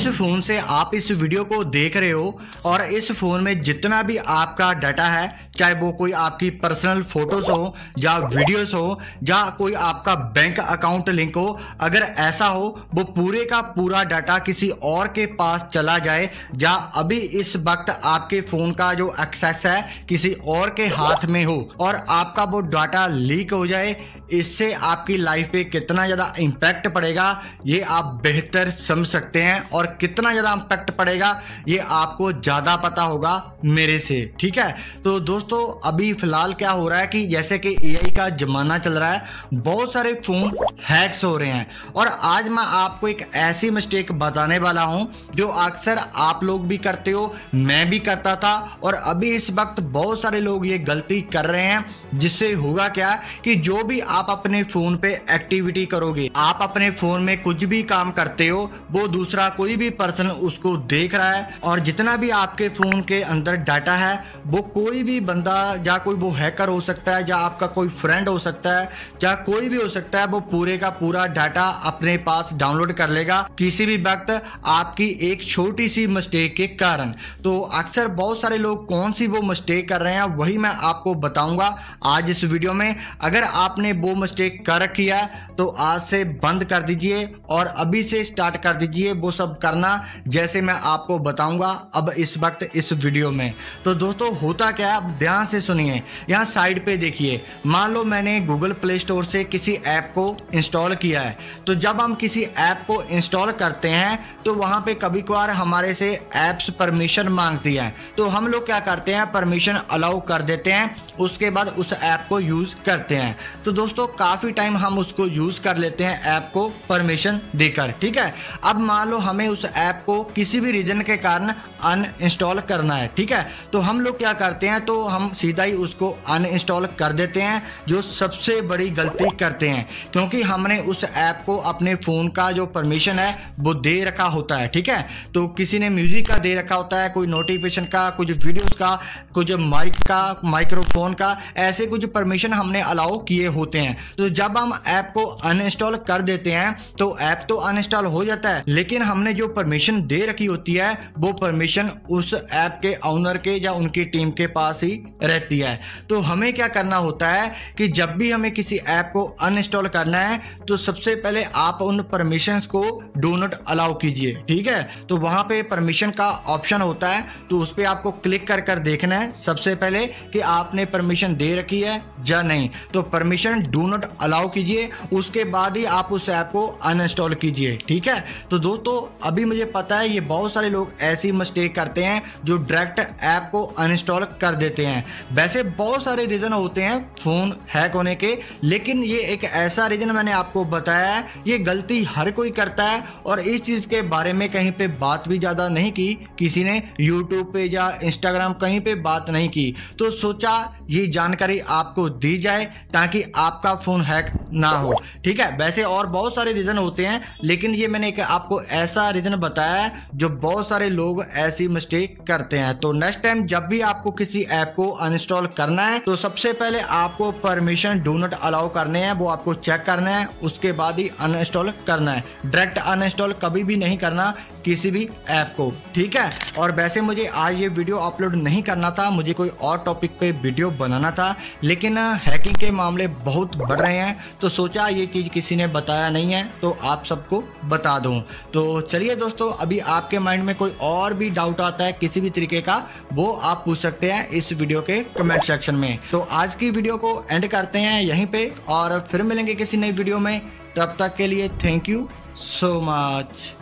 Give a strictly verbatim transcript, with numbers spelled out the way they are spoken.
जिस फ़ोन से आप इस वीडियो को देख रहे हो और इस फ़ोन में जितना भी आपका डाटा है, चाहे वो कोई आपकी पर्सनल फ़ोटोज़ हो या वीडियोस हो या कोई आपका बैंक अकाउंट लिंक हो, अगर ऐसा हो वो पूरे का पूरा डाटा किसी और के पास चला जाए या अभी इस वक्त आपके फ़ोन का जो एक्सेस है किसी और के हाथ में हो और आपका वो डाटा लीक हो जाए, इससे आपकी लाइफ पे कितना ज़्यादा इम्पैक्ट पड़ेगा ये आप बेहतर समझ सकते हैं और कितना ज़्यादा इम्पैक्ट पड़ेगा ये आपको ज़्यादा पता होगा मेरे से, ठीक है। तो दोस्तों अभी फ़िलहाल क्या हो रहा है कि जैसे कि एआई का ज़माना चल रहा है, बहुत सारे फ़ोन हैक्स हो रहे हैं और आज मैं आपको एक ऐसी मिस्टेक बताने वाला हूँ जो अक्सर आप लोग भी करते हो, मैं भी करता था और अभी इस वक्त बहुत सारे लोग ये गलती कर रहे हैं, जिससे होगा क्या कि जो भी आप अपने फ़ोन पे एक्टिविटी करोगे, आप अपने फ़ोन में कुछ भी काम करते हो, वो दूसरा कोई भी पर्सन उसको देख रहा है और जितना भी आपके फ़ोन के अंदर डाटा है वो कोई भी बंदा या कोई वो हैकर हो सकता है या आपका कोई फ्रेंड हो सकता है या कोई भी हो सकता है, वो पूरे का पूरा डाटा अपने पास डाउनलोड कर लेगा किसी भी वक्त आपकी एक छोटी सी मिस्टेक के कारण। तो अक्सर बहुत सारे लोग कौन सी वो मिस्टेक कर रहे हैं वही मैं आपको बताऊँगा आज इस वीडियो में। अगर आपने वो मिस्टेक कर रखी है तो आज से बंद कर दीजिए और अभी से स्टार्ट कर दीजिए वो सब करना जैसे मैं आपको बताऊंगा अब इस वक्त इस वीडियो में। तो दोस्तों होता क्या है, ध्यान से सुनिए, यहाँ साइड पे देखिए। मान लो मैंने गूगल प्ले स्टोर से किसी ऐप को इंस्टॉल किया है, तो जब हम किसी ऐप को इंस्टॉल करते हैं तो वहाँ पे कभी कभार हमारे से ऐप्स परमिशन मांगती है, तो हम लोग क्या करते हैं, परमिशन अलाउ कर देते हैं, उसके बाद उस ऐप को यूज़ करते हैं। तो दोस्तों काफ़ी टाइम हम उसको यूज़ कर लेते हैं ऐप को परमिशन देकर, ठीक है। अब मान लो हमें उस ऐप को किसी भी रीज़न के कारण अनइंस्टॉल करना है, ठीक है। तो हम लोग क्या करते हैं, तो हम सीधा ही उसको अनइंस्टॉल कर देते हैं, जो सबसे बड़ी गलती करते हैं, क्योंकि हमने उस ऐप को अपने फ़ोन का जो परमिशन है वो दे रखा होता है, ठीक है। तो किसी ने म्यूज़िक का दे रखा होता है, कोई नोटिफिकेशन का, कुछ वीडियोज़ का, कुछ माइक का, माइक्रोफोन का, ऐसे कुछ परमिशन हमने अलाउ किए होते हैं। तो जब हम ऐप को अनइंस्टॉल कर देते हैं तो ऐप तो अनइंस्टॉल हो जाता है, लेकिन हमने जो परमिशन दे रखी होती है वो परमिशन उस ऐप के ओनर के या उनकी टीम के पास ही रहती है। तो हमें क्या करना होता है कि जब भी हमें किसी ऐप को अनइंस्टॉल करना है तो सबसे पहले आप उन परमिशंस को डू नॉट अलाउ कीजिए, ठीक है। तो वहाँ पे परमिशन का ऑप्शन होता है, तो उस पर आपको क्लिक कर कर देखना है सबसे पहले कि आपने परमिशन दे रखी है या नहीं। तो परमिशन डू नॉट अलाउ कीजिए, उसके बाद ही आप उस ऐप को अनइंस्टॉल कीजिए, ठीक है। तो दोस्तों अभी मुझे पता है ये बहुत सारे लोग ऐसी मिस्टेक करते हैं जो डायरेक्ट ऐप को अनइंस्टॉल कर देते हैं। वैसे बहुत सारे रीज़न होते हैं फ़ोन हैक होने के, लेकिन ये एक ऐसा रीज़न मैंने आपको बताया है, ये गलती हर कोई करता है और इस चीज़ के बारे में कहीं पर बात भी ज़्यादा नहीं की किसी ने, यूट्यूब पर या इंस्टाग्राम कहीं पर बात नहीं की, तो सोचा ये जानकारी आपको दी जाए ताकि आपका फ़ोन हैक ना हो, ठीक है। वैसे और बहुत सारे रीज़न होते हैं, लेकिन ये मैंने एक आपको ऐसा रीज़न बताया है जो बहुत सारे लोग ऐसी मिस्टेक करते हैं। तो नेक्स्ट टाइम जब भी आपको किसी ऐप को अनइंस्टॉल करना है तो सबसे पहले आपको परमिशन डू नॉट अलाउ करने हैं, वो आपको चेक करना है, उसके बाद ही अनइंस्टॉल करना है। डायरेक्ट अनइंस्टॉल कभी भी नहीं करना किसी भी ऐप को, ठीक है। और वैसे मुझे आज ये वीडियो अपलोड नहीं करना था, मुझे कोई और टॉपिक पे वीडियो बनाना था, लेकिन हैकिंग के मामले बहुत बढ़ रहे हैं तो सोचा ये चीज़ किसी ने बताया नहीं है तो आप सबको बता दूं। तो चलिए दोस्तों, अभी आपके माइंड में कोई और भी डाउट आता है किसी भी तरीके का, वो आप पूछ सकते हैं इस वीडियो के कमेंट सेक्शन में। तो आज की वीडियो को एंड करते हैं यहीं पर और फिर मिलेंगे किसी नई वीडियो में। तब तक के लिए थैंक यू सो मच।